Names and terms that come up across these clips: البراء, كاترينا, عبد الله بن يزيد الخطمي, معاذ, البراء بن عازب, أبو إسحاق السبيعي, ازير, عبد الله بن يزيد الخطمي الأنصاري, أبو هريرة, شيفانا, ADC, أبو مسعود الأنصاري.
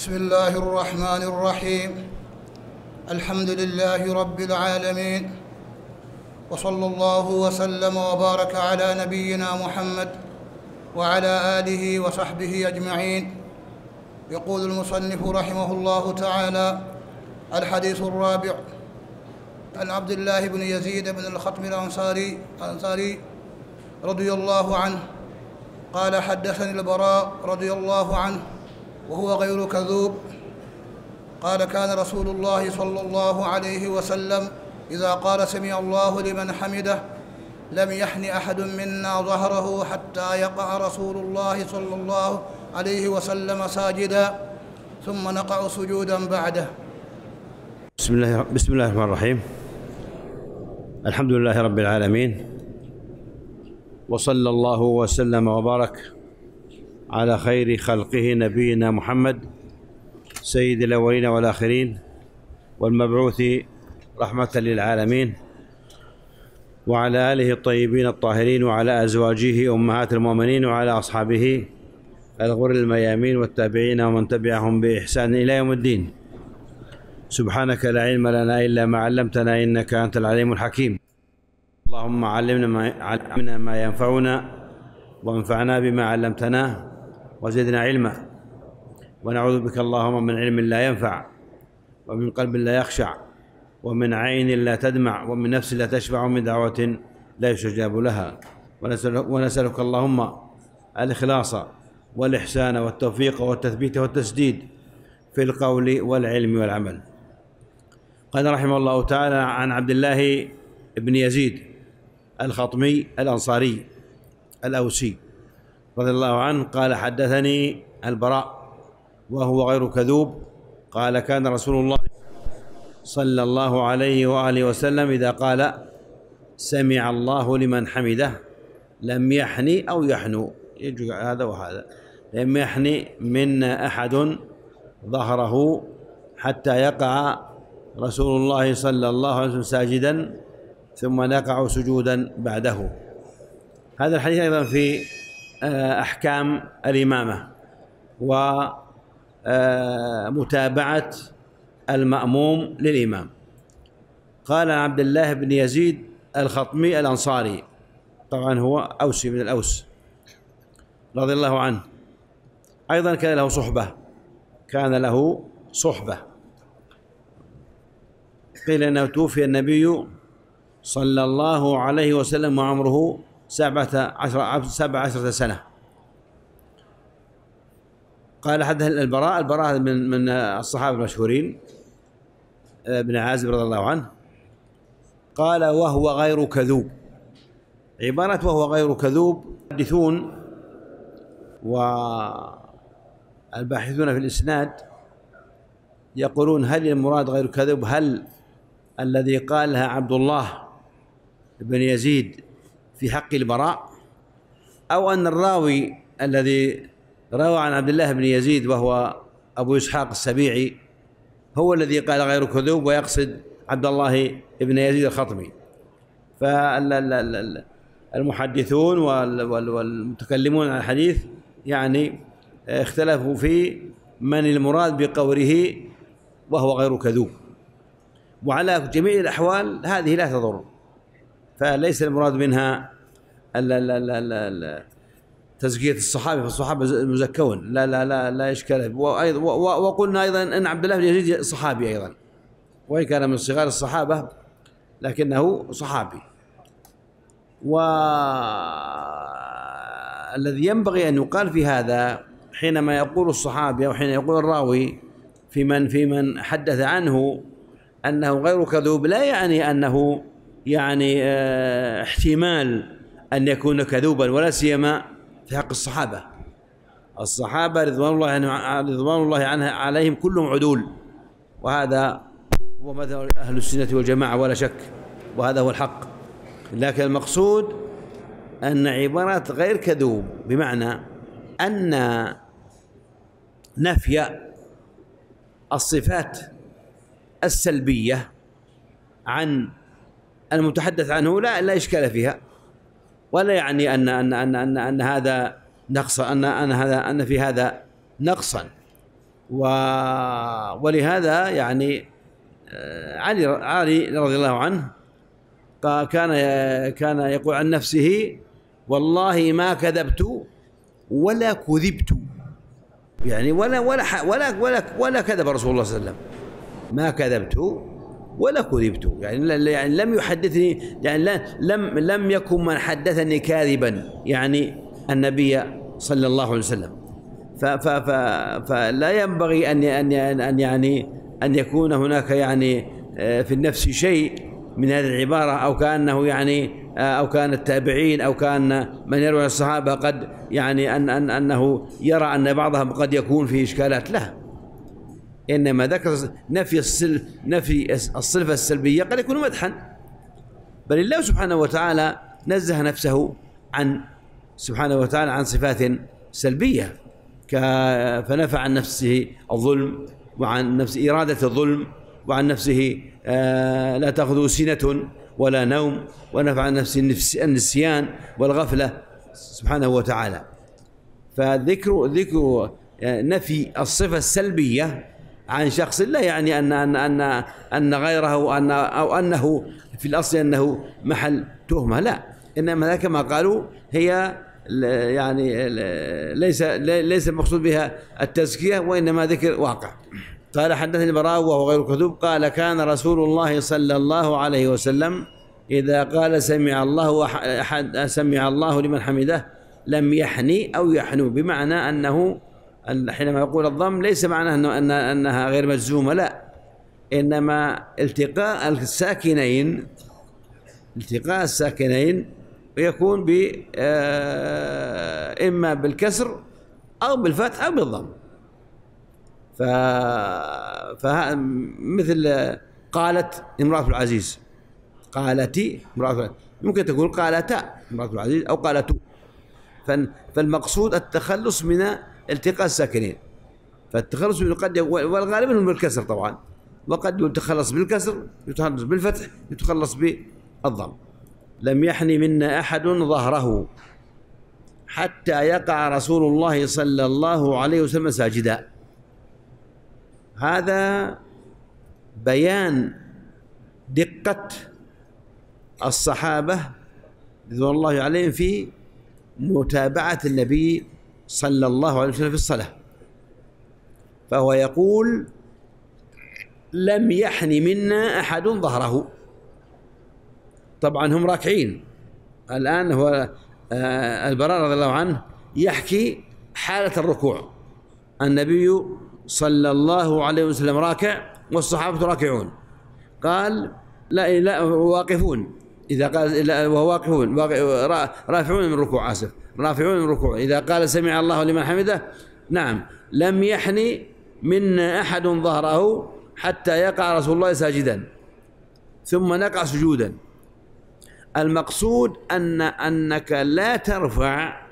بسم الله الرحمن الرحيم. الحمد لله رب العالمين، وصلى الله وسلم وبارك على نبينا محمد وعلى آله وصحبه أجمعين. يقول المصنف رحمه الله تعالى: الحديث الرابع عن عبد الله بن يزيد بن الخطمي الأنصاري رضي الله عنه قال: حدثني البراء رضي الله عنه وهو غير كذوب قال: كان رسول الله صلى الله عليه وسلم إذا قال سمع الله لمن حمده لم يحن أحد منا ظهره حتى يقع رسول الله صلى الله عليه وسلم ساجدا ثم نقع سجودا بعده. بسم الله الرحمن الرحيم. الحمد لله رب العالمين، وصلى الله وسلم وبارك على خير خلقه نبينا محمد سيد الأولين والآخرين والمبعوث رحمة للعالمين، وعلى آله الطيبين الطاهرين، وعلى أزواجه أمهات المؤمنين، وعلى أصحابه الغر الميامين والتابعين ومن تبعهم بإحسان إلى يوم الدين. سبحانك لا علم لنا إلا ما علمتنا إنك أنت العليم الحكيم. اللهم علمنا ما ينفعنا، وانفعنا بما علمتنا، وزدنا علما، ونعوذ بك اللهم من علم لا ينفع، ومن قلب لا يخشع، ومن عين لا تدمع، ومن نفس لا تشبع، ومن دعوة لا يستجاب لها. ونسألك اللهم الإخلاص والإحسان والتوفيق والتثبيت والتسديد في القول والعلم والعمل. قال رحمه الله تعالى عن عبد الله بن يزيد الخطمي الأنصاري الأوسي رضي الله عنه قال: حدثني البراء وهو غير كذوب قال: كان رسول الله صلى الله عليه وآله وسلم إذا قال سمع الله لمن حمده لم يحني أو يحنو، يجوز هذا وهذا، لم يحني منا أحد ظهره حتى يقع رسول الله صلى الله عليه وسلم ساجدا ثم نقع سجودا بعده. هذا الحديث أيضا في أحكام الإمامة ومتابعة المأموم للإمام. قال عبد الله بن يزيد الخطمي الأنصاري، طبعا هو أوسي من الأوس رضي الله عنه، أيضا كان له صحبة. قيل أنه توفي النبي صلى الله عليه وسلم وعمره 17 سنة. قال: حدثنا البراء من الصحابة المشهورين، ابن عازب رضي الله عنه قال: وهو غير كذوب. عبارة وهو غير كذوب، المحدثون والباحثون في الإسناد يقولون: هل المراد غير كذوب؟ هل الذي قالها عبد الله بن يزيد في حق البراء، أو أن الراوي الذي روى عن عبد الله بن يزيد وهو أبو إسحاق السبيعي هو الذي قال غير كذوب ويقصد عبد الله بن يزيد الخطمي؟ فالمحدثون والمتكلمون عن الحديث يعني اختلفوا في من المراد بقوله وهو غير كذوب. وعلى جميع الأحوال هذه لا تضر، فليس المراد منها تزكية الصحابة، فالصحابة مزكون، لا لا لا لا إشكال. وقلنا أيضا أن عبد الله بن يزيد صحابي أيضا، وإن كان من صغار الصحابة لكنه صحابي. والذي ينبغي أن يقال في هذا حينما يقول الصحابي أو حين يقول الراوي في من حدث عنه أنه غير كذوب، لا يعني أنه يعني احتمال أن يكون كذوبا، ولا سيما في حق الصحابة رضوان الله عليهم كلهم عدول، وهذا هو مذهب أهل السنة والجماعة ولا شك، وهذا هو الحق. لكن المقصود أن عبارة غير كذوب بمعنى أن نفي الصفات السلبية عن المتحدث عنه لا إشكال فيها، ولا يعني أن هذا نقص، أن في هذا نقصا، ولهذا يعني علي رضي الله عنه كان يقول عن نفسه: والله ما كذبت ولا كذبت، يعني ولا كذب رسول الله صلى الله عليه وسلم، ما كذبت ولا كذبت، يعني لم يحدثني، يعني لم يكن من حدثني كاذبا، يعني النبي صلى الله عليه وسلم. فلا ينبغي أن يكون هناك يعني في النفس شيء من هذه العبارة، أو كأنه يعني أو كان التابعين أو كان من يروي الصحابة قد يعني أنه يرى أن بعضهم قد يكون فيه إشكالات له، إنما ذكر نفي الصلفة السلبية قد يكون مدحا، بل الله سبحانه وتعالى نزه نفسه عن سبحانه وتعالى عن صفات سلبية، فنفى عن نفسه الظلم، وعن نفسه إرادة الظلم، وعن نفسه لا تأخذه سنة ولا نوم، ونفع عن نفسه النسيان والغفلة سبحانه وتعالى. فذكر نفي الصفة السلبية عن شخص لا يعني أن غيره أو أنه في الأصل أنه محل تهمة، لا، إنما كما قالوا هي يعني ليس المقصود بها التزكية، وإنما ذكر واقع. قال: حدثني البراء وهو غير كذوب قال: كان رسول الله صلى الله عليه وسلم إذا قال سمع الله لمن حمده لم يحني أو يحنو، بمعنى أنه حينما يقول الضم ليس معناه أنها غير مجزومة، لا، إنما التقاء الساكنين يكون إما بالكسر أو بالفتح أو بالضم. مثل قالت امرأة العزيز، قالتي امرأة العزيز، يمكن تكون قالتا امرأة العزيز أو قالتو، فالمقصود التخلص من التقاء الساكنين، فالتخلص منه قد والغالب انه بالكسر طبعا، وقد يتخلص بالكسر، يتخلص بالفتح، يتخلص بالضم. لم يحني منا أحد ظهره حتى يقع رسول الله صلى الله عليه وسلم ساجدا. هذا بيان دقة الصحابة رضوان الله عليهم في متابعة النبي صلى الله عليه وسلم في الصلاة، فهو يقول: لم يحن منا أحد ظهره. طبعا هم راكعين الآن، هو البراء رضي الله عنه يحكي حالة الركوع، النبي صلى الله عليه وسلم راكع والصحابة راكعون، قال: لا واقفون، إذا قال واقفون رافعون من الركوع، آسف، رافعون من الركوع، إذا قال سمع الله لمن حمده، نعم، لم يحني منا أحد ظهره حتى يقع رسول الله ساجدا ثم نقع سجودا. المقصود أنك لا ترفع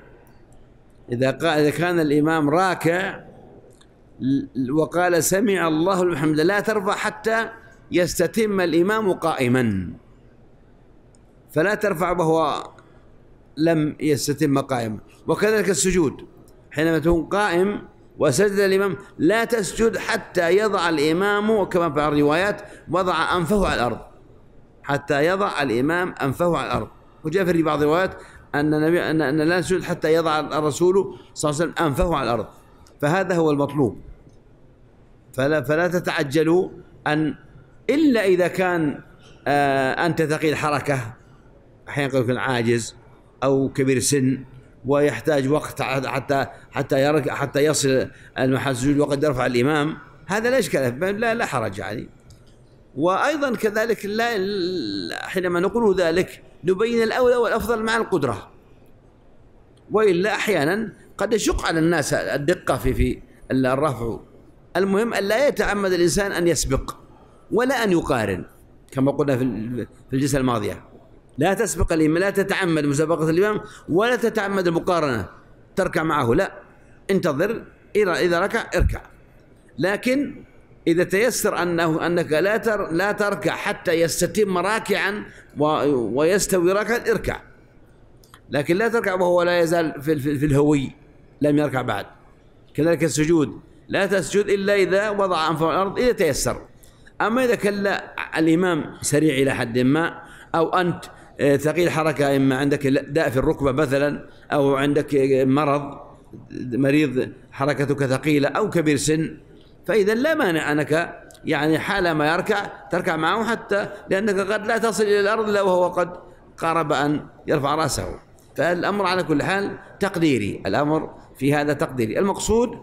إذا كان الإمام راكع وقال سمع الله لمن حمده، لا ترفع حتى يستتم الإمام قائما، فلا ترفع وهو لم يستتم قائما. وكذلك السجود، حينما تكون قائم وسجد الإمام لا تسجد حتى يضع الإمام، كما في الروايات وضع أنفه على الأرض، حتى يضع الإمام أنفه على الأرض. وجاء في بعض الروايات أن لا نسجد حتى يضع الرسول صلى الله عليه وسلم أنفه على الأرض، فهذا هو المطلوب. فلا تتعجلوا إلا إذا كان أنت ثقيل حركة، أحيانا يكون عاجز أو كبير سن ويحتاج وقت حتى يصل المحل السجود وقد يرفع الإمام، هذا لا إشكال، لا حرج عليه. وأيضا كذلك حينما نقول ذلك نبين الأولى والأفضل مع القدرة، وإلا أحيانا قد يشق على الناس الدقة في الرفع. المهم أن لا يتعمد الإنسان أن يسبق ولا أن يقارن، كما قلنا في الجلسة الماضية، لا تسبق الإمام، لا تتعمد مسابقة الإمام ولا تتعمد المقارنة تركع معه، لا، انتظر، إذا ركع اركع، لكن إذا تيسر أنك لا تركع حتى يستتم راكعا ويستوي راكعا اركع، لكن لا تركع وهو لا يزال في الهوي لم يركع بعد. كذلك السجود، لا تسجد إلا إذا وضع أنفه على الأرض إذا تيسر. أما إذا كان الإمام سريع إلى حد ما أو أنت ثقيل حركة، إما عندك داء في الركبة مثلا أو عندك مرض مريض حركتك ثقيلة أو كبير سن، فإذا لا مانع أنك يعني حالما يركع تركع معه، حتى لأنك قد لا تصل إلى الأرض إلا وهو قد قارب أن يرفع رأسه. فالأمر على كل حال تقديري، الأمر في هذا تقديري. المقصود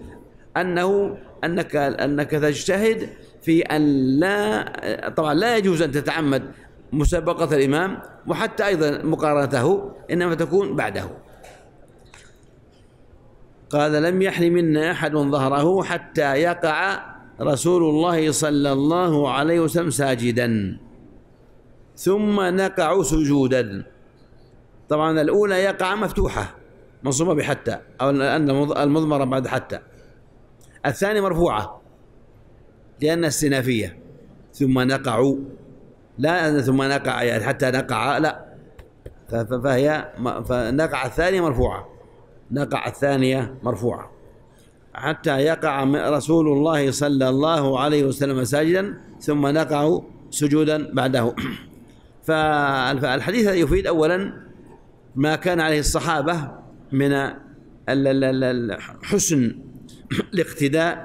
أنك تجتهد في أن لا، طبعا لا يجوز أن تتعمد مسابقة الإمام وحتى أيضا مقارنته، إنما تكون بعده. قال: لم يحن منا أحد ظهره حتى يقع رسول الله صلى الله عليه وسلم ساجدا ثم نقع سجودا. طبعا الأولى يقع مفتوحة منصوبة بحتى أو أن المضمرة بعد حتى. الثانية مرفوعة لأن استنافية، ثم نقع، لا ثم نقع يعني حتى نقع، لا، فهي نقع الثانية مرفوعة، نقع الثانية مرفوعة. حتى يقع رسول الله صلى الله عليه وسلم ساجدا ثم نقع سجودا بعده. فالحديث يفيد أولا ما كان عليه الصحابة من حسن الاقتداء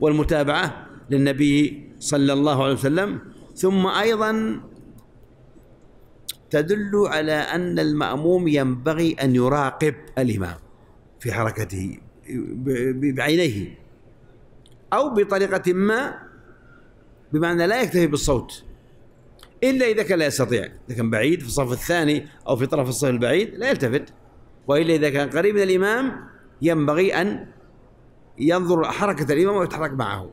والمتابعة للنبي صلى الله عليه وسلم، ثم أيضا تدل على أن المأموم ينبغي أن يراقب الإمام في حركته بعينيه أو بطريقة ما، بمعنى لا يكتفي بالصوت إلا إذا كان لا يستطيع، إذا كان بعيد في الصف الثاني أو في طرف الصف البعيد لا يلتفت، وإلا إذا كان قريب من الإمام ينبغي أن ينظر حركة الإمام ويتحرك معه.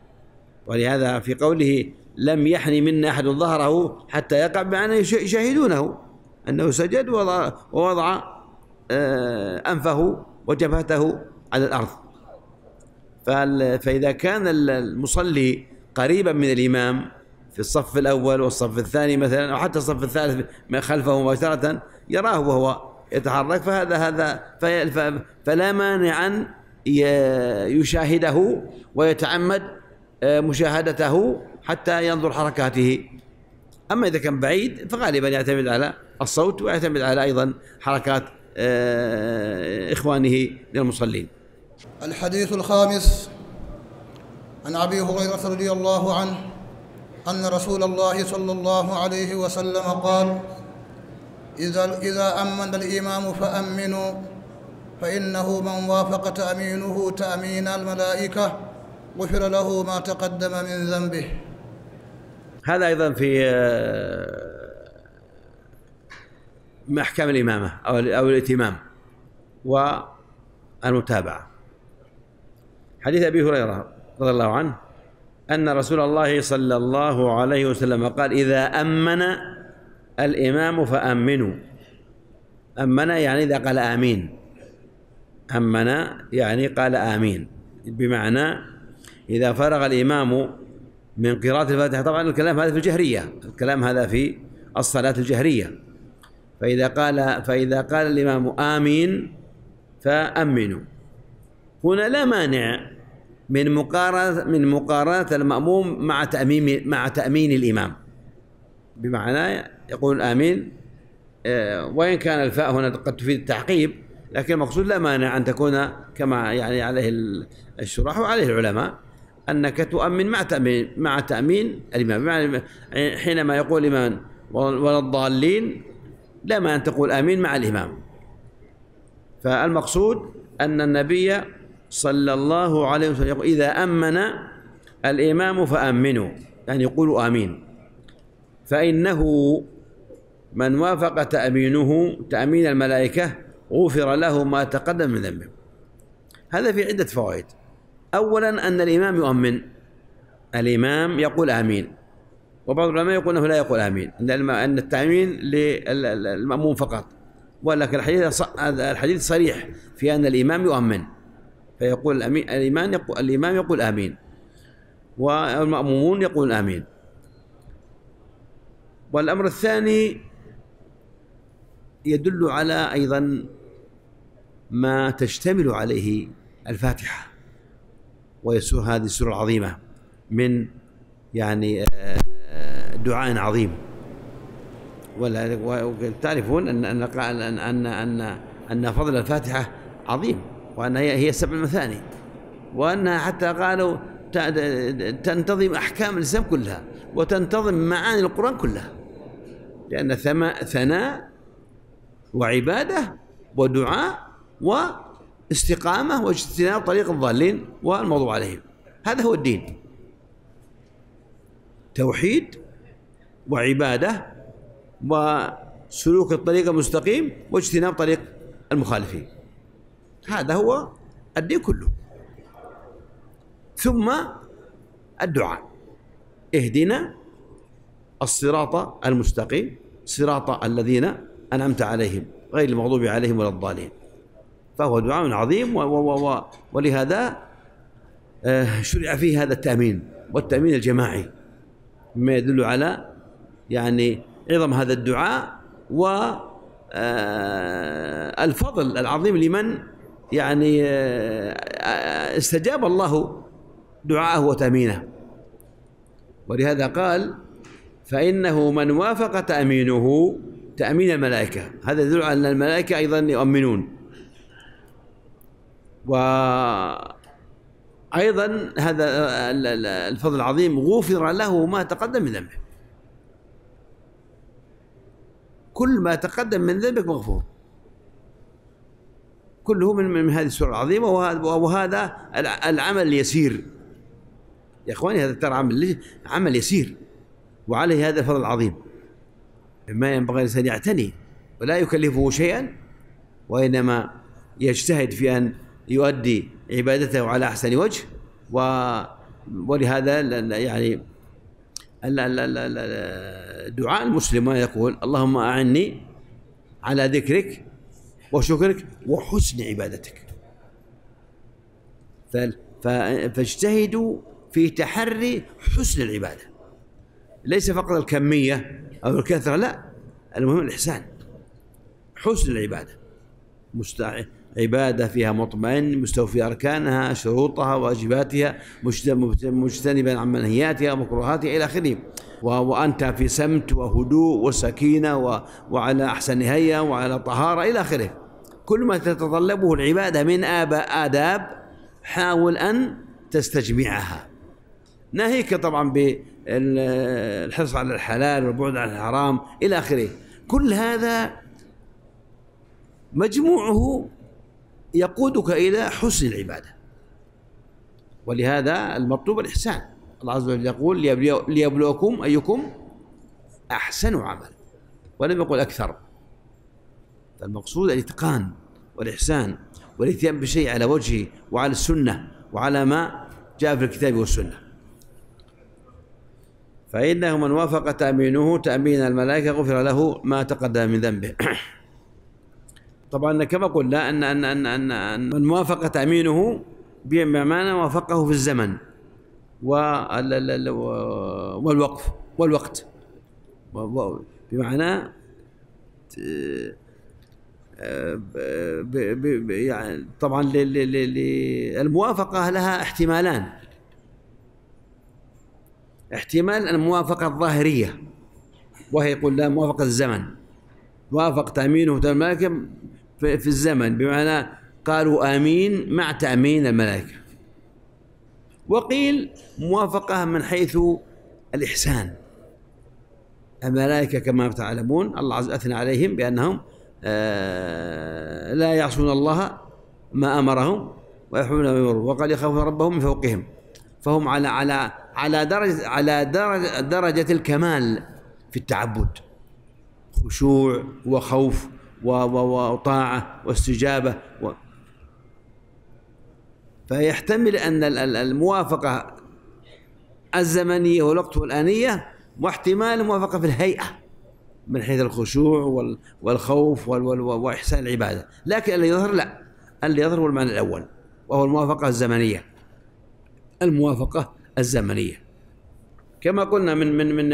ولهذا في قوله: لم يحن منا أحد ظهره حتى يقع، بمعنى يشاهدونه أنه سجد ووضع أنفه وجبهته على الأرض. فإذا كان المصلي قريبا من الإمام في الصف الأول والصف الثاني مثلا، أو حتى الصف الثالث من خلفه مباشرة، يراه وهو يتحرك، فهذا فلا مانع أن يشاهده ويتعمد مشاهدته حتى ينظر حركاته. أما إذا كان بعيد فغالبا يعتمد على الصوت ويعتمد على أيضا حركات إخوانه للمصلين. الحديث الخامس: عن أبي هريرة رضي الله عنه أن رسول الله صلى الله عليه وسلم قال: إذا أمن الإمام فأمنوا، فإنه من وافق تأمينه تأمين الملائكة غفر له ما تقدم من ذنبه. هذا أيضا في محكم الإمامة أو الائتمام والمتابعة. حديث أبي هريرة رضي الله عنه أن رسول الله صلى الله عليه وسلم قال: إذا أمن الإمام فأمنوا. أمن يعني إذا قال آمين، أمن يعني قال آمين، بمعنى إذا فرغ الإمام من قراءة الفاتحة. طبعا الكلام هذا في الجهرية، الكلام هذا في الصلاة الجهرية. فإذا قال الإمام آمين فأمنوا. هنا لا مانع من مقارنة المأموم مع تأمين الإمام، بمعنى يقول آمين، وإن كان الفاء هنا قد تفيد التعقيب، لكن المقصود لا مانع أن تكون كما يعني عليه الشراح وعليه العلماء، أنك تؤمن مع تأمين الإمام. بمعنى حينما يقول الإمام ولا الضالين، لا مانع أن تقول آمين مع الإمام. فالمقصود أن النبي صلى الله عليه وسلم يقول: إذا أمن الإمام فأمنوا، يعني يقولوا آمين، فإنه من وافق تأمينه تأمين الملائكة غفر له ما تقدم من ذنبه. هذا في عدة فوائد. أولا أن الإمام يؤمن، الإمام يقول آمين، وبعض العلماء يقول أنه لا يقول آمين، أن التأمين للمأموم فقط، ولكن الحديث صريح في أن الإمام يؤمن، فيقول الإمام يقول آمين والمأمومون يقول آمين. والأمر الثاني يدل على أيضا ما تشتمل عليه الفاتحة ويسر هذه السورة العظيمة من يعني دعاء عظيم. وتعرفون أن فضل الفاتحة عظيم، وأن هي سبع المثاني، وأنها حتى قالوا تنتظم أحكام الإسلام كلها وتنتظم معاني القرآن كلها، لأن ثناء وعبادة ودعاء واستقامة واجتناب طريق الضالين والمغضوب عليهم. هذا هو الدين، توحيد وعبادة وسلوك الطريق المستقيم واجتناب طريق المخالفين. هذا هو الدين كله. ثم الدعاء: اهدنا الصراط المستقيم، صراط الذين أنعمت عليهم غير المغضوب عليهم ولا الضالين. فهو دعاء عظيم، ولهذا شرع فيه هذا التأمين والتأمين الجماعي، مما يدل على يعني عظم هذا الدعاء والفضل العظيم لمن يعني استجاب الله دعاءه وتأمينه. ولهذا قال: فإنه من وافق تأمينه تأمين الملائكة. هذا يدل على أن الملائكة أيضا يؤمنون. وأيضا هذا الفضل العظيم: غفر له ما تقدم من ذنبه. كل ما تقدم من ذنبك مغفور، كله من هذه السورة العظيمة. وهذا العمل اليسير يا إخواني، هذا ترى عمل يسير، وعليه هذا الفضل العظيم. ما ينبغي الإنسان يعتني ولا يكلفه شيئا، وإنما يجتهد في أن يؤدي عبادته على أحسن وجه. ولهذا يعني دعاء المسلم ما يقول: اللهم أعني على ذكرك وشكرك وحسن عبادتك. فاجتهدوا في تحري حسن العبادة، ليس فقط الكمية أو الكثرة، لا، المهم الإحسان، حسن العبادة، عبادة فيها مطمئن، مستوفي أركانها، شروطها، واجباتها، مجتنبا عن منهياتها ومكروهاتها إلى آخره، وأنت في سمت وهدوء وسكينة وعلى أحسن هيئة وعلى طهارة إلى آخره. كل ما تتطلبه العبادة من آداب حاول أن تستجمعها، ناهيك طبعا بالحرص على الحلال والبعد عن الحرام إلى آخره. كل هذا مجموعه يقودك إلى حسن العبادة. ولهذا المطلوب الإحسان. الله عز وجل يقول: ليبلوكم أيكم أحسن عمل، ولم يقل أكثر. فالمقصود الإتقان والإحسان والإتيان بشيء على وجهه وعلى السنة وعلى ما جاء في الكتاب والسنة. فإنه من وافق تأمينه تأمين الملائكة غفر له ما تقدم من ذنبه. طبعا كما قلنا أن من وافق تأمينه بمعنى وافقه في الزمن والوقف والوقت، بمعنى طبعا الموافقة لها احتمالان: احتمال الموافقة الظاهرية، وهي قلنا موافقة الزمن، وافق تأمينه الملائكة في الزمن، بمعنى قالوا آمين مع تأمين الملائكة. وقيل موافقة من حيث الإحسان. الملائكة كما تعلمون الله عز وجل أثنى عليهم بأنهم لا يعصون الله ما أمرهم ويفعلون ما يؤمرون، وقال يخافون ربهم من فوقهم. فهم على درجة الكمال في التعبد: خشوع وخوف وطاعة واستجابة. فيحتمل أن الموافقة الزمنية والوقت والآنية، واحتمال الموافقة في الهيئة من حيث الخشوع والخوف وإحسان العبادة. لكن اللي يظهر لا، اللي يظهر هو المعنى الأول، وهو الموافقة الزمنية. الموافقة الزمنية كما قلنا من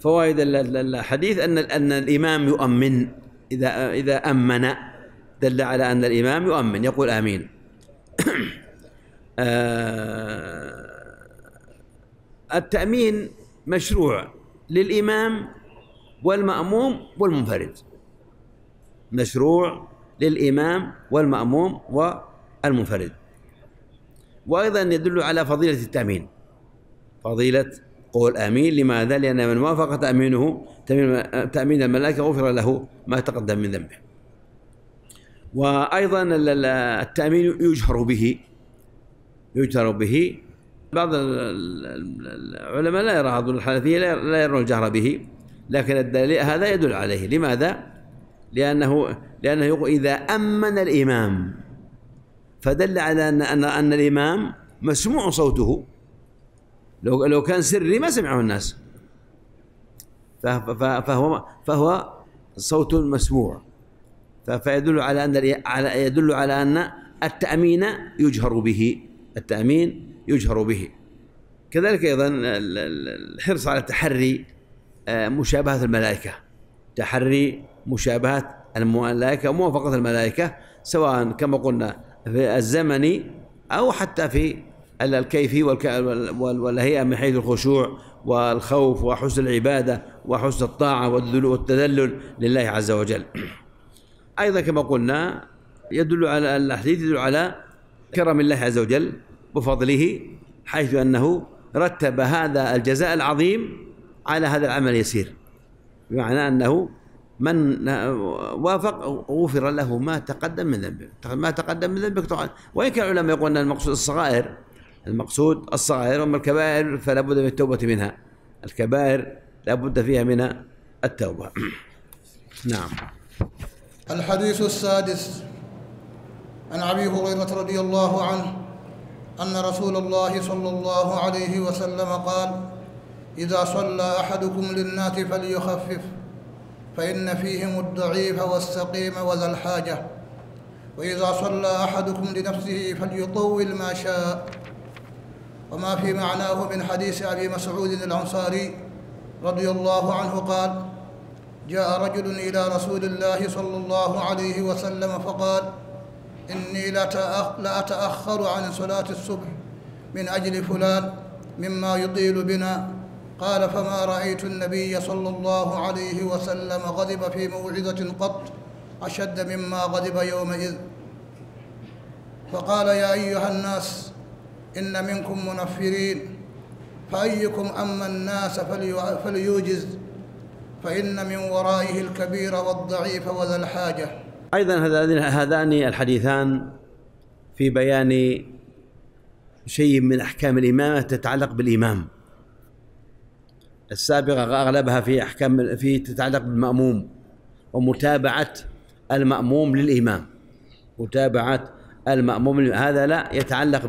فوائد الحديث أن الإمام يؤمن. إذا أمن دل على أن الإمام يؤمن، يقول آمين. التأمين مشروع للإمام والمأموم والمنفرد، مشروع للإمام والمأموم والمنفرد. وأيضا يدل على فضيلة التأمين، فضيلة قول آمين. لماذا؟ لأن من وافق تأمينه تأمين الملائكة غفر له ما تقدم من ذنبه. وأيضا التأمين يجهر به، يجهر به. بعض العلماء لا يرى، بعض الحنفية لا يرون الجهر به، لكن الدليل هذا يدل عليه. لماذا؟ لأنه يقول إذا أمن الإمام، فدل على أن الإمام مسموع صوته. لو كان سري ما سمعه الناس، فهو صوت مسموع، فيدل على أن التأمين يجهر به، التأمين يجهر به. كذلك أيضا الحرص على تحري مشابهة الملائكة، تحري مشابهة الملائكة وموافقة الملائكة، سواء كما قلنا في الزمن أو حتى في الكيفي والهيئة، من حيث الخشوع والخوف وحسن العبادة وحسن الطاعة والتذلل لله عز وجل. أيضا كما قلنا يدل على الحديث، يدل على كرم الله عز وجل وفضله، حيث أنه رتب هذا الجزاء العظيم على هذا العمل اليسير، بمعنى أنه من وافق غفر له ما تقدم من ذنبه، ما تقدم من ذنبك طبعا. وإن كان العلماء يقولون أن المقصود الصغائر، المقصود الصغائر، أما الكبائر فلا بد من التوبة منها، الكبائر لا بد فيها من التوبة. نعم. الحديث السادس: عن أبي هريرة رضي الله عنه أن رسول الله صلى الله عليه وسلم قال: إذا صلى أحدكم للناس فليخفف، فإن فيهم الضعيف والسقيم وذا الحاجة، وإذا صلى أحدكم لنفسه فليطول ما شاء. وما في معناه من حديث أبي مسعود الأنصاري رضي الله عنه قال: جاء رجل إلى رسول الله صلى الله عليه وسلم فقال: إني لأتأخر عن صلاة الصبح من أجل فلان مما يطيل بنا. قال: فما رأيت النبي صلى الله عليه وسلم غضب في موعظة قط أشد مما غضب يومئذ، فقال: يا أيها الناس، إن منكم منفرين، فأيكم أما الناس فليوجز، فإن من ورائه الكبير والضعيف وذا الحاجة. أيضا هذان الحديثان في بيان شيء من أحكام الإمامة تتعلق بالإمام. السابقة أغلبها في أحكام تتعلق بالمأموم، ومتابعة المأموم للإمام، متابعة المأموم للإمام. هذا لا يتعلق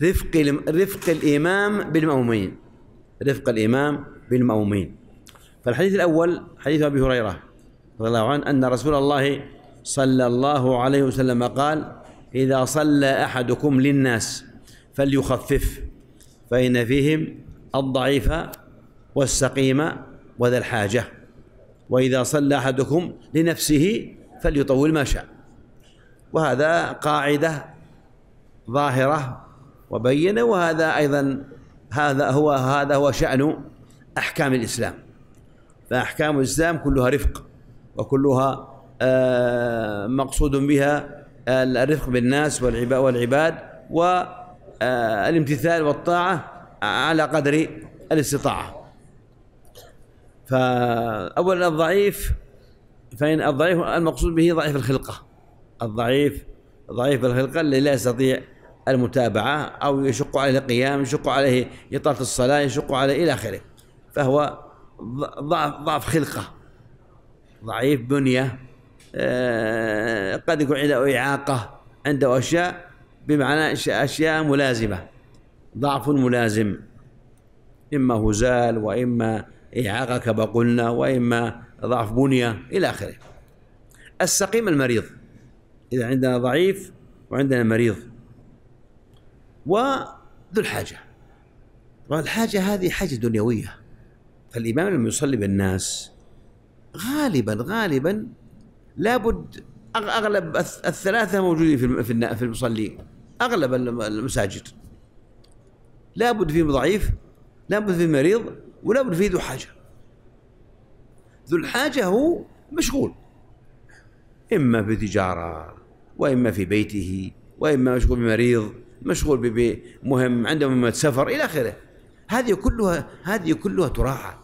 برفق الإمام بالمأمومين، رفق الإمام بالمأمومين. فالحديث الأول حديث أبي هريرة رضي الله عنه أن رسول الله صلى الله عليه وسلم قال: إذا صلى أحدكم للناس فليخفف، فإن فيهم الضعيف والسقيم وذا الحاجة، وإذا صلى أحدكم لنفسه فليطول ما شاء. وهذا قاعدة ظاهرة وبينة، وهذا أيضا هذا هو شأن أحكام الإسلام. فأحكام الإسلام كلها رفق، وكلها مقصود بها الرفق بالناس والعباد والامتثال والطاعة على قدر الاستطاعة. فأولا الضعيف، فإن الضعيف المقصود به ضعيف الخلقة، الضعيف ضعيف الخلقة اللي لا يستطيع المتابعة، أو يشق عليه القيام، يشق عليه إطالة الصلاة، يشق عليه إلى آخره، فهو ضعف خلقة، ضعيف بنية، قد يكون عنده إعاقة، عنده أشياء، بمعنى أشياء ملازمة، ضعف ملازم، إما هزال وإما إعاقة كما قلنا، وإما ضعف بنية إلى آخره. السقيم المريض، إذا عندنا ضعيف وعندنا مريض وذو الحاجة. والحاجة هذه حاجة دنيوية، فالإمام لما يصلي بالناس غالبا لابد أغلب الثلاثة موجودين في المصلي، أغلب المساجد لا بد فيه ضعيف، لا بد فيه مريض، ولا بد فيه ذو حاجة. ذو الحاجة هو مشغول، إما في تجارة وإما في بيته، وإما مشغول بمريض، مشغول بمهم، عنده مهمة سفر إلى آخره. هذه كلها تراعى.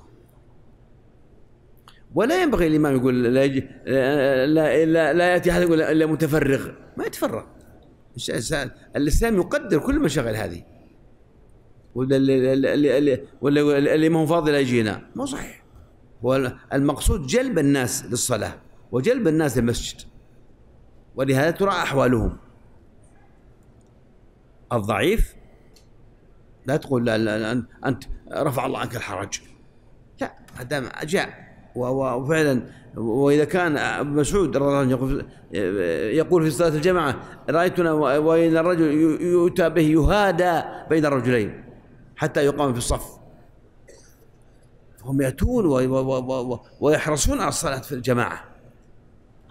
ولا ينبغي الإمام يقول لا يأتي أحد يقول إلا متفرغ، ما يتفرغ. الإسلام يقدر كل المشاغل هذه. واللي ما هو فاضي لا يجينا، مو صحيح. والمقصود جلب الناس للصلاة وجلب الناس للمسجد، ولهذا تراعى أحوالهم. الضعيف لا تقول لا أنت رفع الله عنك الحرج، لا، هذا جاء. وفعلا واذا كان ابن مسعود يقول في صلاه الجماعه: رايتنا وان الرجل يؤتى به يهادى بين الرجلين حتى يقام في الصف. فهم ياتون ويحرصون على الصلاه في الجماعه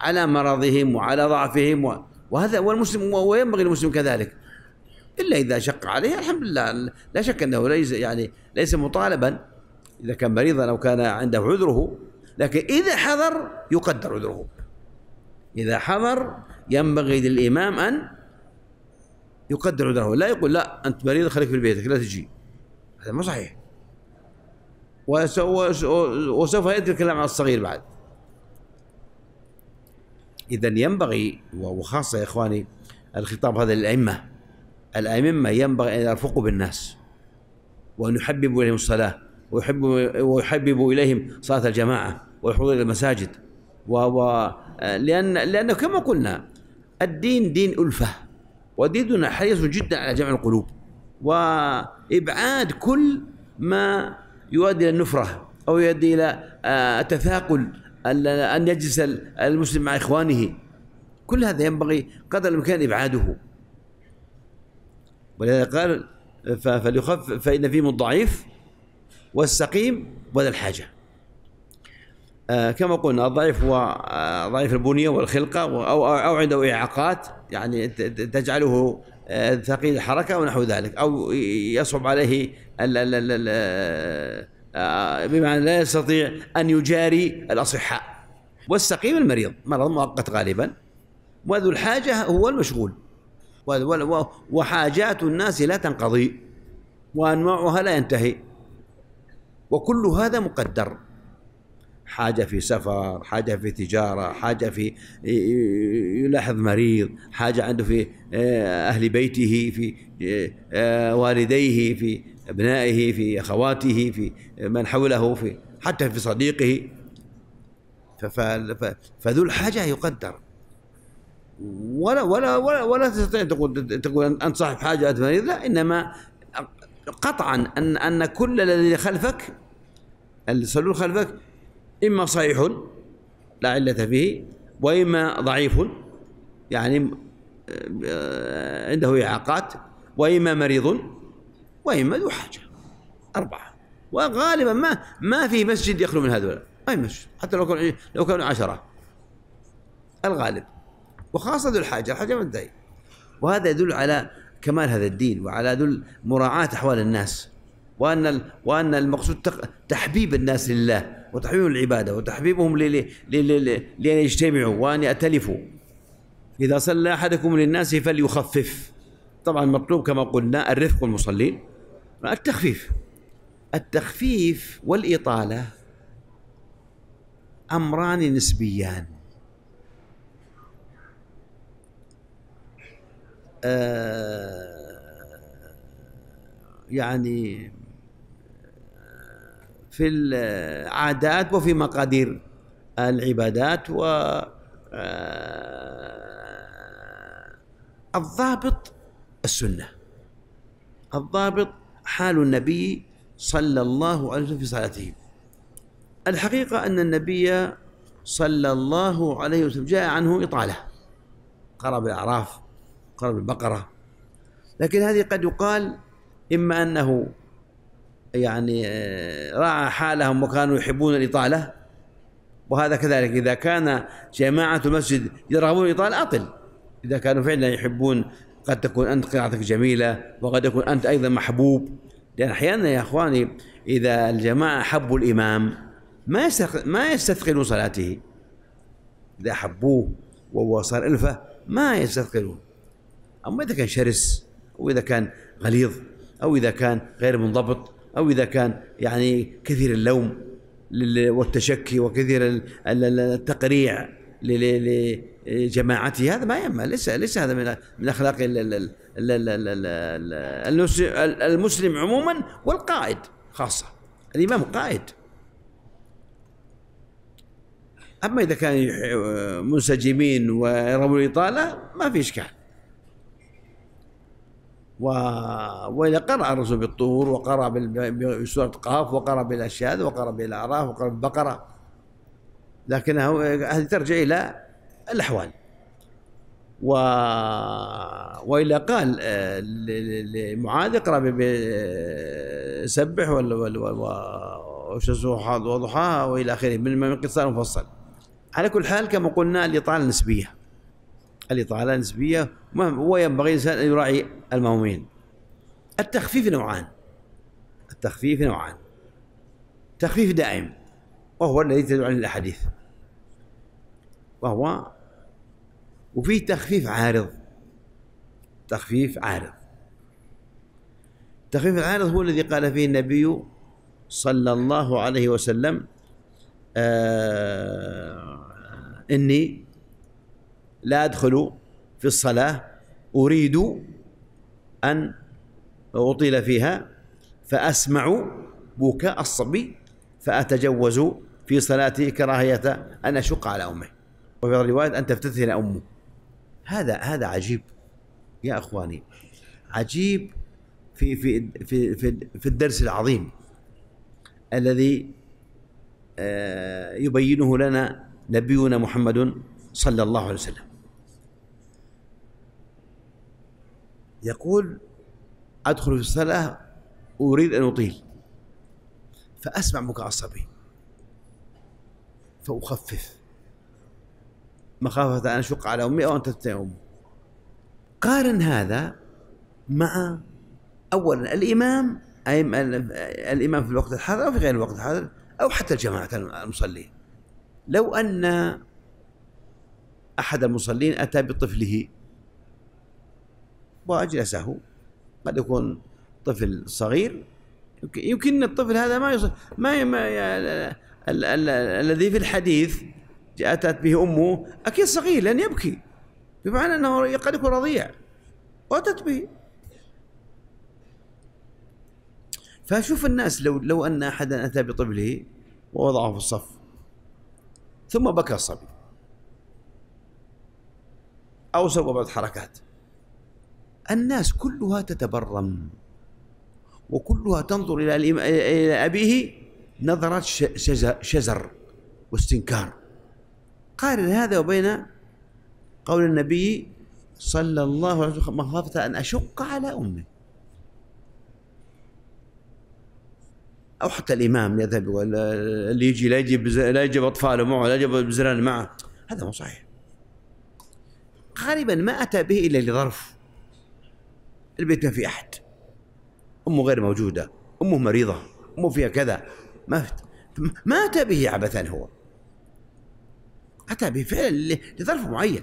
على مرضهم وعلى ضعفهم، وهذا والمسلم، وينبغي المسلم كذلك، الا اذا شق عليه. الحمد لله، لا شك انه ليس مطالبا إذا كان مريضا أو كان عنده عذره، لكن إذا حضر يقدر عذره. إذا حضر ينبغي للإمام أن يقدر عذره، لا يقول لا أنت مريض خليك في بيتك لا تجي، هذا مو صحيح. وسوف يأتي الكلام على الصغير بعد. إذا ينبغي، وخاصة يا إخواني الخطاب هذا للأئمة، الأئمة ينبغي أن يرفقوا بالناس وأن يحببوا إليهم الصلاة ويحببوا إليهم صلاة الجماعة والحضور إلى المساجد، لأنه كما قلنا الدين دين ألفة، وديننا حريص جدا على جمع القلوب وإبعاد كل ما يؤدي إلى النفرة أو يؤدي إلى التثاقل، أن يجلس المسلم مع إخوانه. كل هذا ينبغي قدر الإمكان إبعاده. ولذا قال: فإن فيهم الضعيف والسقيم وذا الحاجة. كما قلنا الضعيف هو ضعيف البنية والخلقة، أو عنده إعاقات يعني تجعله ثقيل الحركة ونحو ذلك، أو يصعب عليه بمعنى لا يستطيع أن يجاري الأصحاء. والسقيم المريض، مرض مؤقت غالبا. وذو الحاجة هو المشغول، وحاجات الناس لا تنقضي وأنواعها لا ينتهي، وكل هذا مقدر. حاجة في سفر، حاجة في تجارة، حاجة في يلاحظ مريض، حاجة عنده في أهل بيته، في والديه، في أبنائه، في أخواته، في من حوله، في حتى في صديقه. فذو الحاجة يقدر. ولا تستطيع تقول أنت صاحب حاجة أنت مريض، لا، إنما قطعا أن كل الذي خلفك، اللي صلوا خلفك، إما صحيح لا علة فيه، وإما ضعيف يعني عنده إعاقات، وإما مريض، وإما ذو حاجة. 4. وغالبا ما في مسجد يخلو من هذولا، أي مسجد، حتى لو كانوا 10 الغالب، وخاصة ذو الحاجة، الحاجة ما تنتهي. وهذا يدل على كمال هذا الدين، وعلى ذل مراعاة أحوال الناس، وأن المقصود تحبيب الناس لله، وتحبيبهم للعبادة، وتحبيبهم لأن يجتمعوا وأن يأتلفوا. إذا صلى أحدكم للناس فليخفف. طبعا المطلوب كما قلنا الرفق والمصلين، التخفيف والإطالة أمران نسبيان. يعني في العادات وفي مقادير العبادات، والضابط السنة، الضابط حال النبي صلى الله عليه وسلم في صلاته. الحقيقة أن النبي صلى الله عليه وسلم جاء عنه إطالة، قرأ بالأعراف، قرأ بالبقرة، لكن هذه قد يقال إما أنه يعني راعى حالهم وكانوا يحبون الإطالة، وهذا كذلك إذا كان جماعة المسجد يرغبون الإطالة أطل، إذا كانوا فعلا يحبون قد تكون أنت قراءتك جميلة، وقد تكون أنت أيضا محبوب. لأن أحيانا يا إخواني إذا الجماعة حبوا الإمام ما يستثقلوا صلاته، إذا حبوه وهو صار ألفة ما يستثقلون. أما إذا كان شرس، أو إذا كان غليظ، أو إذا كان غير منضبط، أو إذا كان يعني كثير اللوم والتشكي وكثير التقريع لجماعته، هذا ما ينبغي، ليس هذا من أخلاق المسلم عموما والقائد خاصة. الإمام قائد. أما إذا كانوا منسجمين ويروا الإطالة ما في إشكال. وإذا قرأ الرسول بالطور، وقرأ بسورة قاف، وقرأ بالأشهاد، وقرأ بالأعراف، وقرأ بالبقرة، لكنه هذه ترجع إلى الأحوال. وإذا قال لمعاذ اقرأ بسبح والشمس وضحاها وإلى آخره من انقصار مفصل. على كل حال كما قلنا الإطالة نسبية، الإطالة نسبية، وينبغي الإنسان أن يراعي المهمين. التخفيف نوعان، التخفيف نوعان: تخفيف دائم وهو الذي تدل عليه الأحاديث، وفيه تخفيف عارض. تخفيف عارض، التخفيف العارض هو الذي قال فيه النبي صلى الله عليه وسلم إني لا أدخل في الصلاة أريد أن أطيل فيها فأسمع بكاء الصبي فأتجوز في صلاتي كراهية أن أشق على أمه، وفي الرواية أن تفتتن أمه. هذا عجيب يا إخواني، عجيب في في في في, في الدرس العظيم الذي يبينه لنا نبينا محمد صلى الله عليه وسلم. يقول أدخل في الصلاة أريد أن أطيل فأسمع بكاء الصبي فأخفف مخافة أن أشق على أمي أو أن تفتن أمي. قارن هذا مع أولا الإمام، أي الإمام في الوقت الحاضر أو في غير الوقت الحاضر أو حتى الجماعة المصلين. لو أن أحد المصلين أتى بطفله وأجلسه، قد يكون طفل صغير، يمكن الطفل هذا ما الذي في الحديث أتت به أمه أكيد صغير لن يبكي، بمعنى أنه قد يكون رضيع وأتت به. فشوف الناس لو أن أحدا أتى بطفله ووضعه في الصف ثم بكى الصبي أو سوى بعض حركات، الناس كلها تتبرم وكلها تنظر إلى أبيه نظرة شزر واستنكار. قارن هذا وبين قول النبي صلى الله عليه وسلم مخافة أن أشق على أمه، أو حتى الإمام يذهب اللي يجي لا يجيب أطفاله معه، لا يجيب بزران معه، هذا مو صحيح. غالبا ما أتى به إلا لظرف، البيت ما في أحد، أمه غير موجودة، أمه مريضة، أمه فيها كذا، ما أتى به عبثا، هو أتى به فعلا لظرف معين.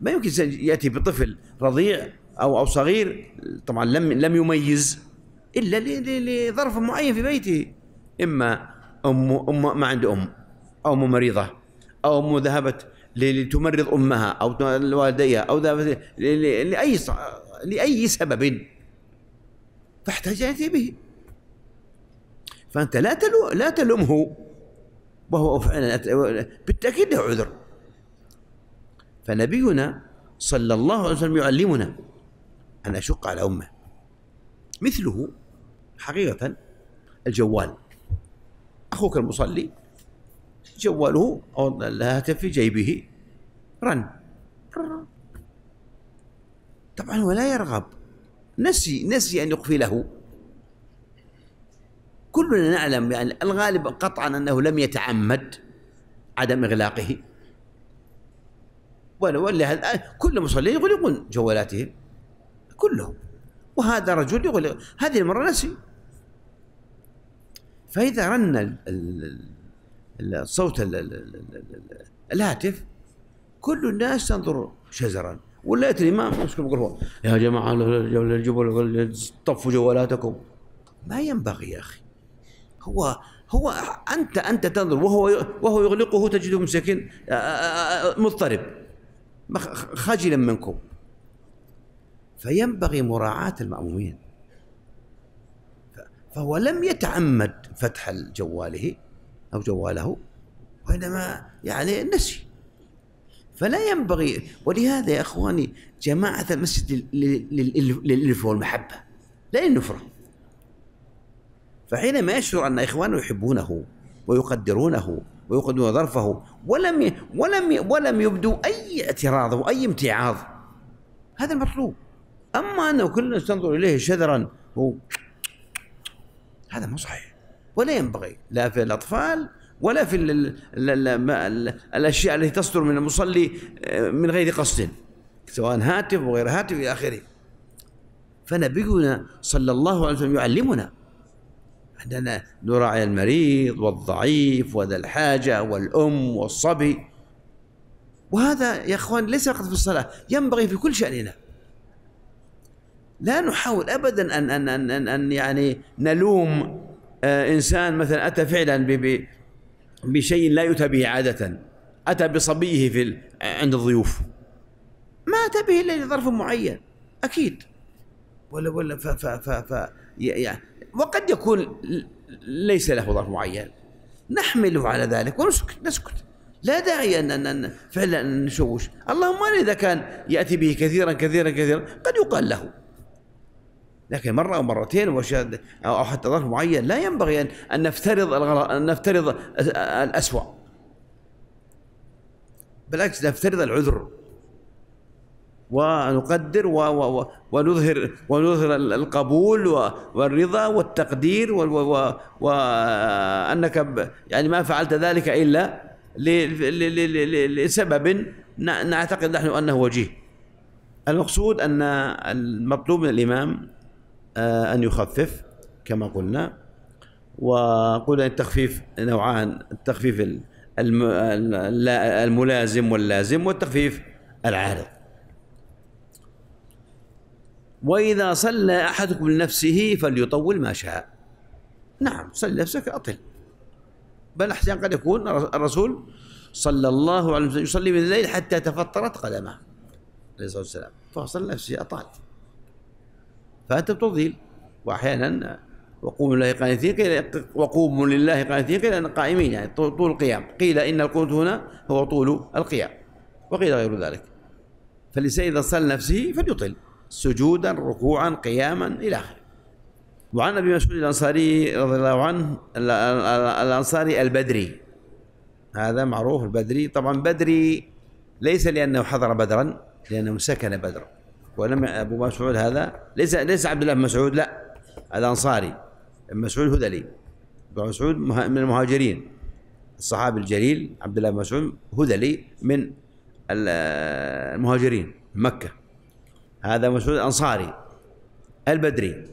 ما يمكن يأتي بطفل رضيع أو صغير طبعا لم يميز إلا لظرف معين في بيته، إما أمه ما عنده أم، أو أمه مريضة، أو أمه ذهبت لتمرض أمها أو والديها، أو ذهبت لأي سبب فاحتاج أن يأتي به. فأنت لا تلومه، وهو فعلا بالتأكيد له عذر. فنبينا صلى الله عليه وسلم يعلمنا أن أشق على أمه. مثله حقيقة الجوال، أخوك المصلي جواله أو الهاتف في جيبه رن، طبعا هو لا يرغب، نسي أن يقفله. كلنا نعلم يعني الغالب قطعا أنه لم يتعمد عدم إغلاقه، ولها الآن كل مصلين يغلقون جوالاتهم كلهم، وهذا رجل يغلق، هذه المرة نسي. فإذا رن صوت الهاتف كل الناس تنظر شزرا، ولا يأتي الإمام يمسكهم يقول هو يا جماعة الجبل طفوا جوالاتكم. ما ينبغي يا أخي، هو أنت تنظر وهو يغلقه تجده مسكين مضطرب خجلا منكم. فينبغي مراعاة المأمومين، فهو لم يتعمد فتح جواله أو جواله، وإنما يعني نسي. فلا ينبغي، ولهذا يا إخواني جماعة المسجد للألفة والمحبة لا للنفرة. فحينما يشعر أن إخوانه يحبونه ويقدرونه ويقدرون ظرفه ولم يبدو أي اعتراض وأي امتعاض، هذا المطلوب. أما أنه كل الناس تنظر إليه شذرا هو، هذا مو صحيح ولا ينبغي، لا في الأطفال ولا في الأشياء التي تصدر من المصلي من غير قصد، سواء هاتف وغير هاتف إلى آخره. فنبينا صلى الله عليه وسلم يعلمنا أننا نراعي المريض والضعيف وذا الحاجة والأم والصبي، وهذا يا إخوان ليس فقط في الصلاة، ينبغي في كل شأننا. لا نحاول أبدا أن أن أن أن, أن يعني نلوم إنسان مثلا أتى فعلا بشيء لا يؤتى به عادة، أتى بصبيه عند الضيوف، ما أتى به إلا لظرف معين أكيد، ولا وقد يكون ليس له ظرف معين، نحمله على ذلك ونسكت. لا داعي أن فعلا نشوش، اللهم إلا إذا كان يأتي به كثيرا كثيرا كثيرا قد يقال له، لكن مرة أو مرتين أو حتى ظرف معين لا ينبغي أن نفترض الأسوأ، بالعكس نفترض العذر ونقدر ونظهر القبول والرضا والتقدير، وأنك يعني ما فعلت ذلك إلا لسبب نعتقد نحن أنه وجيه. المقصود أن المطلوب من الإمام أن يخفف كما قلنا، وقلنا التخفيف نوعان، التخفيف الملازم واللازم والتخفيف العارض. وإذا صلى أحدكم لنفسه فليطول ما شاء. نعم، صل نفسك أطل، بل أحيانا قد يكون الرسول صلى الله عليه وسلم يصلي من الليل حتى تفطرت قدمه عليه الصلاة والسلام، فصلى نفسه أطال، فأنت بتضيل. وأحيانا وقوموا لله قانتين قيل وقوموا لله قانتين قيل قائمين، يعني طول القيام، قيل إن القنوت هنا هو طول القيام وقيل غير ذلك. فالإنسان إذا صلى نفسه فليطل سجودا ركوعا قياما إلى آخره. وعن أبي مسعود الأنصاري رضي الله عنه، الأنصاري البدري، هذا معروف البدري، طبعا بدري ليس لأنه حضر بدرا، لأنه سكن بدرا، ولم أبو مسعود هذا ليس عبد الله بن مسعود، لا الأنصاري، مسعود هذلي، أبو مسعود من المهاجرين، الصحابي الجليل عبد الله بن مسعود هذلي من المهاجرين مكة، هذا مسعود الأنصاري البدري.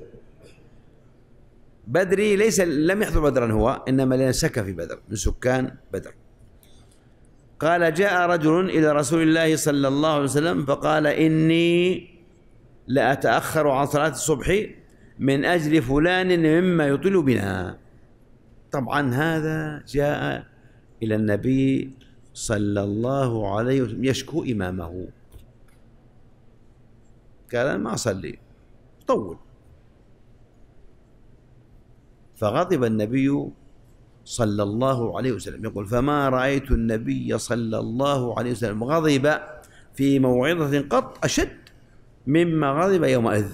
بدري ليس لم يحضر بدرا هو، إنما لأنه سكن في بدر من سكان بدر. قال جاء رجل إلى رسول الله صلى الله عليه وسلم فقال إني لأتأخر عن صلاة الصبح من أجل فلان مما يطل بنا. طبعا هذا جاء إلى النبي صلى الله عليه وسلم يشكو إمامه، قال أنا ما أصلي طول. فغضب النبي صلى الله عليه وسلم، يقول فما رأيت النبي صلى الله عليه وسلم غضب في موعظة قط أشد مما غضب يومئذ،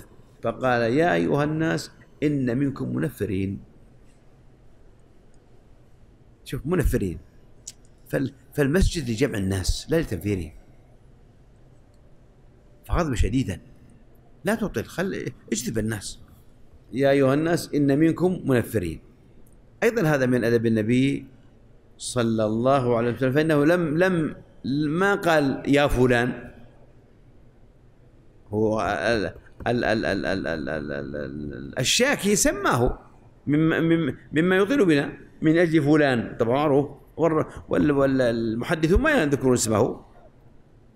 فقال يا أيها الناس إن منكم منفرين. شوف، منفرين، فالمسجد لجمع الناس لا لتنفيرهم. فغضب شديدا، لا تطل، اجذب الناس، يا أيها الناس إن منكم منفرين. أيضا هذا من أدب النبي صلى الله عليه وسلم، فإنه لم لم ما قال يا فلان، هو الشاكي سماه مما يطيل بنا من أجل فلان، طبعا معروف، والمحدثون ما يذكرون اسمه،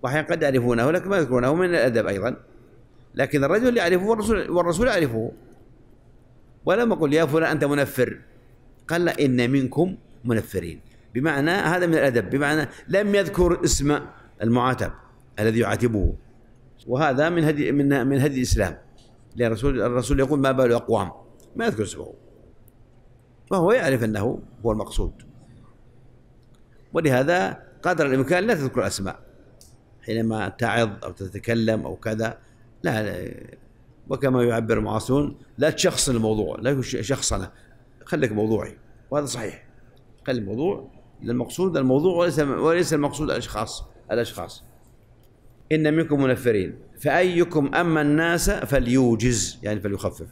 وأحيانا قد يعرفونه لكن ما يذكرونه من الأدب أيضا، لكن الرجل اللي يعرفه والرسول يعرفه. ولما قل يا فلان أنت منفر، قال إن منكم منفرين، بمعنى هذا من الأدب، بمعنى لم يذكر اسم المعاتب الذي يعاتبه، وهذا من هدي من هدي الإسلام، لأن الرسول يقول ما بال أقوام ما يذكر اسمه، فهو يعرف أنه هو المقصود. ولهذا قدر الإمكان لا تذكر أسماء حينما تعظ أو تتكلم أو كذا، لا، وكما يعبر المعاصرون لا تشخصن الموضوع، لا شخصنه، خليك موضوعي، وهذا صحيح، خلي الموضوع للمقصود الموضوع وليس المقصود الأشخاص. إن منكم منفرين، فأيكم أما الناس فليوجز، يعني فليخفف،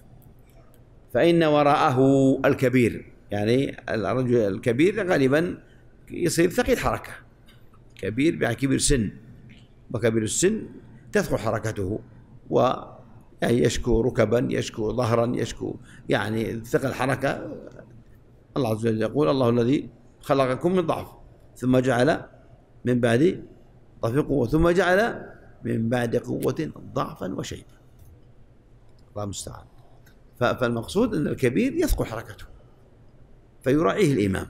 فإن وراءه الكبير، يعني الرجل الكبير غالبا يصير ثقيل حركة، كبير يعني كبير سن، وكبير السن تثقل حركته، و يعني يشكو ركبا، يشكو ظهرا، يشكو يعني ثقل حركة. الله عز وجل يقول الله الذي خلقكم من ضعف ثم جعل من بعد ضعف قوة ثم جعل من بعد قوة ضعفا وشيبا، الله المستعان. فالمقصود أن الكبير يثقل حركته فيراعيه الإمام،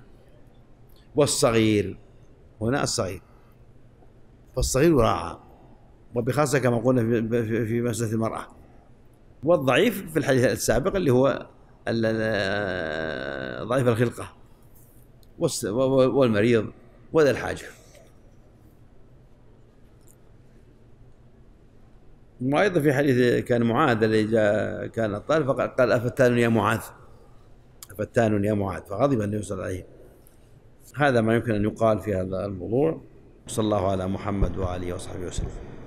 والصغير هنا الصغير، فالصغير يراعى، وبخاصة كما قلنا في مسألة المرأة. والضعيف في الحديث السابق اللي هو ضعيف الخلقة والمريض وذا الحاجة. وأيضا في حديث كان معاذ اللي جاء كان الطالب فقال أفتان يا معاذ، أفتان يا معاذ، فغضب النبي صلى الله عليه وسلم. هذا ما يمكن أن يقال في هذا الموضوع، صلى الله على محمد وآله وصحبه وسلم.